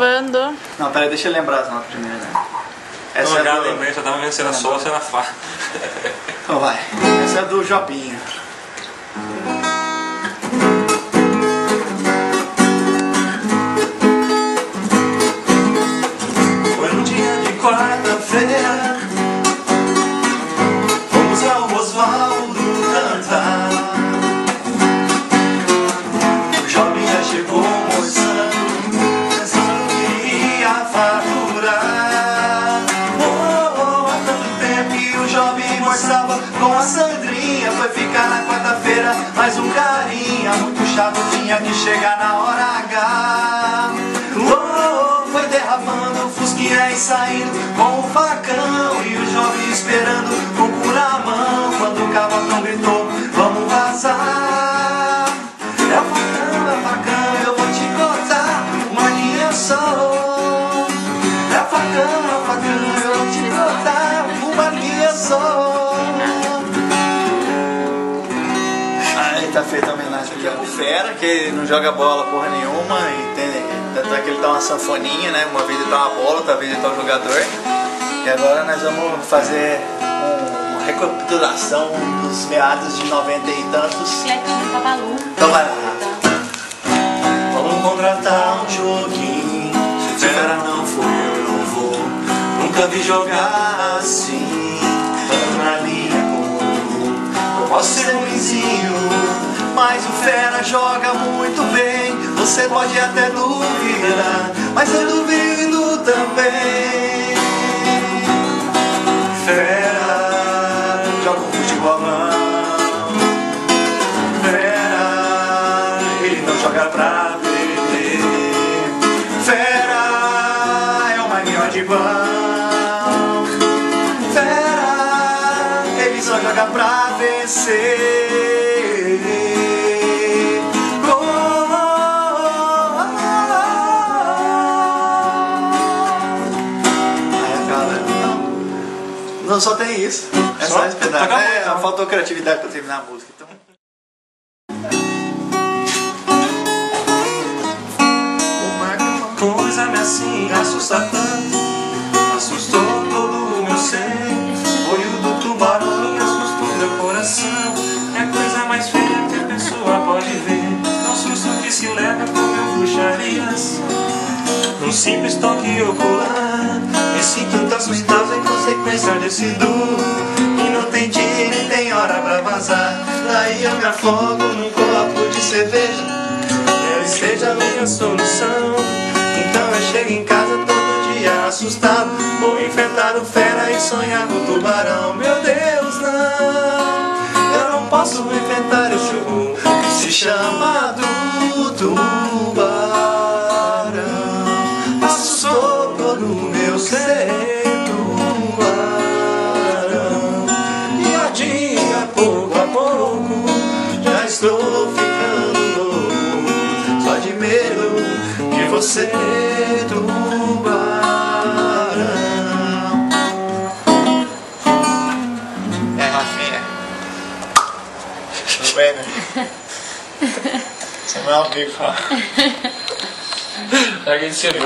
gravando. Não, peraí, deixa eu lembrar as notas primeiro, né? Essa é do... lembrei, já tava vendo se era sol ou se era fá. Então vai. Essa é do Jobinho. Foi um dia de quarta-feira, fomos ao Oswaldo cantar. Com a Sandrinha foi ficar na quarta-feira, mas um carinha muito chato tinha que chegar na hora H. Foi derramando, fusquinha e saindo com o facão, e o jovem esperando com o cu na mão, quando o cavacão gritou: vamos vazar. É o facão, eu vou te cortar, maninha, eu sou. É o facão, eu vou te cortar, maninha, eu sou. Tá feita a homenagem aqui ao Fera, que não joga bola porra nenhuma, e tem, tanto é que ele tá uma sanfoninha, né? Uma vez ele tá uma bola, outra vez ele tá um jogador. E agora nós vamos fazer uma recapitulação dos meados de 90 e tantos. Então vai lá. Vamos contratar um joguinho, se o Fera não for eu não vou. Nunca vi jogar assim, tanto na linha como eu posso ser um vizinho. Mas o Fera joga muito bem, você pode até duvidar, mas eu duvido também. Fera joga um futebolão, Fera ele não joga pra perder, Fera é uma maninho de pão, Fera ele só joga pra vencer. Não, só tem isso. É só esse pedaço. Tá, faltou criatividade pra terminar a música. Então... uma coisa me assim assusta tanto, assustou todo o meu ser. Olho do tubarão me assustou meu coração. É a coisa mais feia que a pessoa pode ver. É um susto que se leva com meu bruxarias. Um simples toque ocular. Me sinto tão assustado em consequência desse duro, e não tem dia nem tem hora pra vazar. Daí eu me afogo num copo de cerveja, ela seja a minha solução. Então eu chego em casa todo dia assustado, vou enfrentar o Fera e sonhar com o tubarão. Meu Deus, não, eu não posso enfrentar esse jogo que se chama do tubarão. Passou todo meu ser. Estou ficando louco, só de medo de você, tubarão. É, Rafinha. Tudo bem, né? Você não é um bico, ó. A gente se viu.